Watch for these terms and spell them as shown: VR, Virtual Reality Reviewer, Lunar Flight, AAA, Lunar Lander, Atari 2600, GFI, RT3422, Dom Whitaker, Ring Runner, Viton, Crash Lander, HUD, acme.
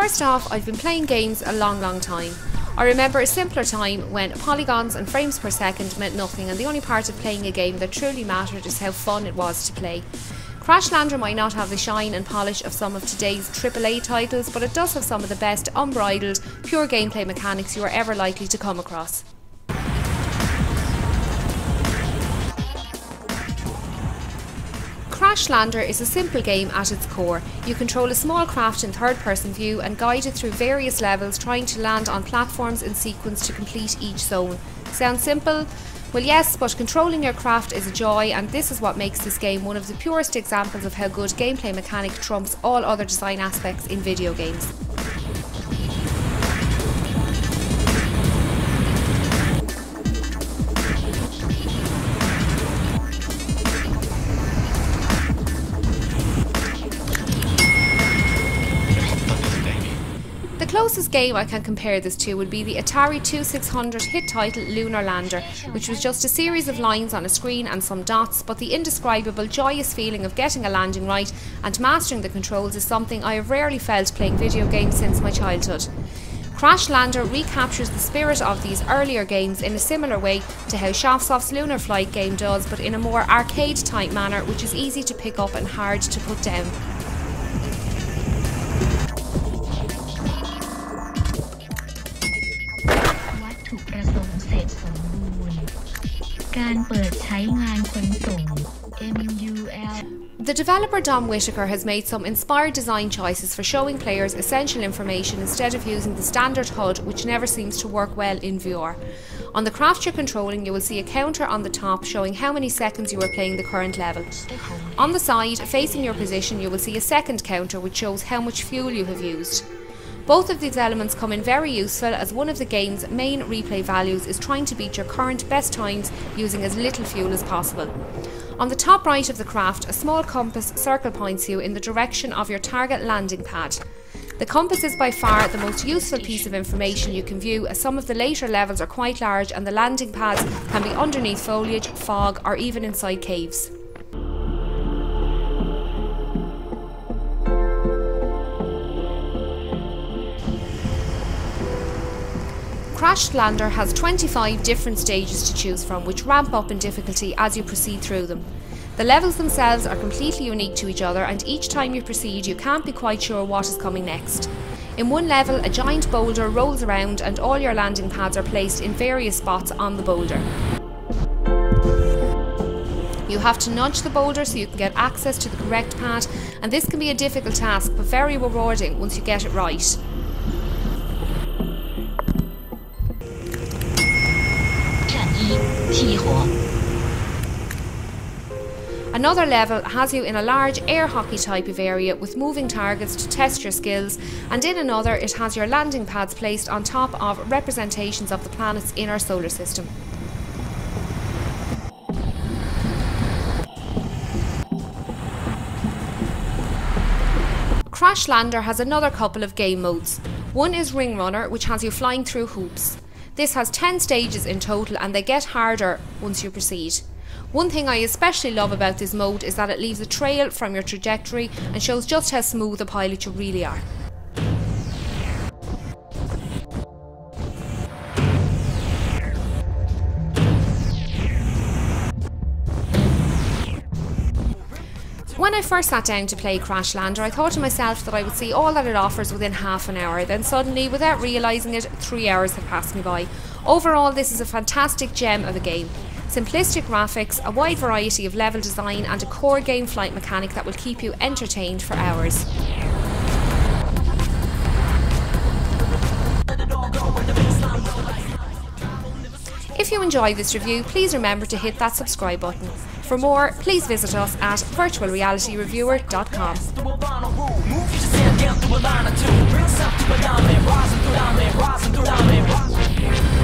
First off, I've been playing games a long time. I remember a simpler time when polygons and frames per second meant nothing and the only part of playing a game that truly mattered is how fun it was to play. Crash Lander might not have the shine and polish of some of today's AAA titles, but it does have some of the best unbridled, pure gameplay mechanics you are ever likely to come across. Crash Lander is a simple game at its core. You control a small craft in third-person view and guide it through various levels, trying to land on platforms in sequence to complete each zone. Sounds simple? Well yes, but controlling your craft is a joy, and this is what makes this game one of the purest examples of how good gameplay mechanic trumps all other design aspects in video games. The closest game I can compare this to would be the Atari 2600 hit title Lunar Lander, which was just a series of lines on a screen and some dots, but the indescribable joyous feeling of getting a landing right and mastering the controls is something I have rarely felt playing video games since my childhood. Crash Lander recaptures the spirit of these earlier games in a similar way to how Chekhov's Lunar Flight game does, but in a more arcade type manner which is easy to pick up and hard to put down. The developer Dom Whitaker has made some inspired design choices for showing players essential information instead of using the standard HUD, which never seems to work well in VR. On the craft you're controlling, you will see a counter on the top showing how many seconds you are playing the current level. On the side, facing your position, you will see a second counter which shows how much fuel you have used. Both of these elements come in very useful, as one of the game's main replay values is trying to beat your current best times using as little fuel as possible. On the top right of the craft, a small compass circle points you in the direction of your target landing pad. The compass is by far the most useful piece of information you can view, as some of the later levels are quite large and the landing pads can be underneath foliage, fog, or even inside caves. Crash Lander has 25 different stages to choose from, which ramp up in difficulty as you proceed through them. The levels themselves are completely unique to each other, and each time you proceed you can't be quite sure what is coming next. In one level, a giant boulder rolls around and all your landing pads are placed in various spots on the boulder. You have to nudge the boulder so you can get access to the correct pad, and this can be a difficult task but very rewarding once you get it right. Another level has you in a large air hockey type of area with moving targets to test your skills, and in another it has your landing pads placed on top of representations of the planets in our solar system. Crash Lander has another couple of game modes. One is Ring Runner, which has you flying through hoops. This has 10 stages in total, and they get harder once you proceed. One thing I especially love about this mode is that it leaves a trail from your trajectory and shows just how smooth a pilot you really are. When I first sat down to play Crash Lander, I thought to myself that I would see all that it offers within half an hour, then suddenly, without realising it, 3 hours had passed me by. Overall, this is a fantastic gem of a game. Simplistic graphics, a wide variety of level design, and a core game flight mechanic that will keep you entertained for hours. If you enjoy this review, please remember to hit that subscribe button. For more, please visit us at virtualrealityreviewer.com.